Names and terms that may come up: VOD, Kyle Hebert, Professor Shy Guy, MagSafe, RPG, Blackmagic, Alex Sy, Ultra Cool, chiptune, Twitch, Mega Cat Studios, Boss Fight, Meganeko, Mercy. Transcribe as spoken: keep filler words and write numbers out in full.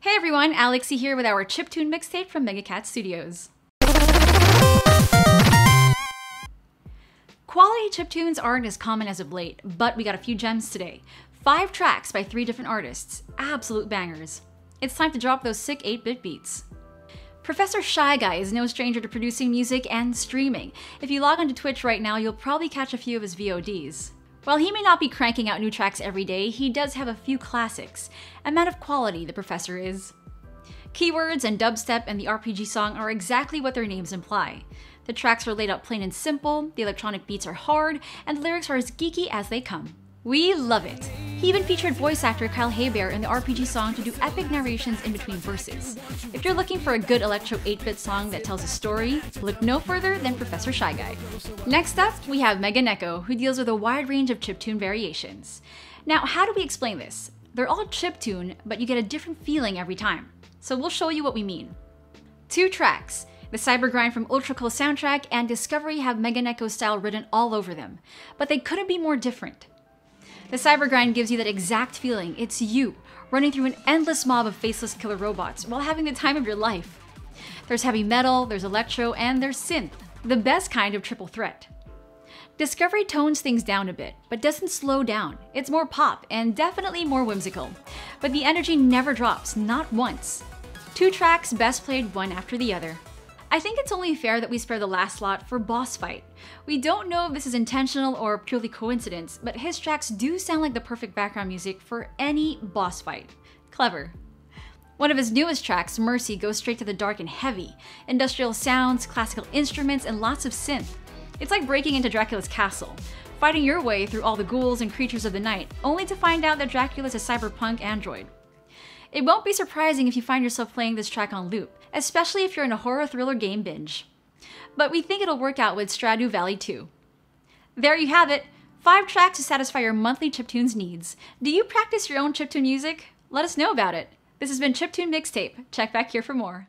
Hey everyone, Alex Sy here with our chiptune mixtape from Mega Cat Studios. Quality chiptunes aren't as common as of late, but we got a few gems today. Five tracks by three different artists, absolute bangers. It's time to drop those sick eight bit beats. Professor Shy Guy is no stranger to producing music and streaming. If you log onto Twitch right now, you'll probably catch a few of his V O Ds. While he may not be cranking out new tracks every day, he does have a few classics. A man of quality, the professor is. Keywords and dubstep and the R P G song are exactly what their names imply. The tracks are laid out plain and simple, the electronic beats are hard, and the lyrics are as geeky as they come. We love it! He even featured voice actor Kyle Hebert in the R P G song to do epic narrations in between verses. If you're looking for a good electro eight bit song that tells a story, look no further than Professor Shy Guy. Next up, we have Meganeko, who deals with a wide range of chiptune variations. Now, how do we explain this? They're all chiptune, but you get a different feeling every time. So we'll show you what we mean. Two tracks, the Cyber Grind from Ultra Cool soundtrack and Discovery, have Meganeko style written all over them, but they couldn't be more different. The Cyber Grind gives you that exact feeling. It's you, running through an endless mob of faceless killer robots while having the time of your life. There's heavy metal, there's electro, and there's synth, the best kind of triple threat. Discovery tones things down a bit, but doesn't slow down. It's more pop and definitely more whimsical, but the energy never drops, not once. Two tracks, best played one after the other. I think it's only fair that we spare the last slot for Boss Fight. We don't know if this is intentional or purely coincidence, but his tracks do sound like the perfect background music for any boss fight. Clever. One of his newest tracks, Mercy, goes straight to the dark and heavy. Industrial sounds, classical instruments, and lots of synth. It's like breaking into Dracula's castle, fighting your way through all the ghouls and creatures of the night, only to find out that Dracula's a cyberpunk android. It won't be surprising if you find yourself playing this track on loop, especially if you're in a horror thriller game binge. But we think it'll work out with Stardew Valley too. There you have it, five tracks to satisfy your monthly chiptunes needs. Do you practice your own chiptune music? Let us know about it. This has been Chiptune Mixtape. Check back here for more.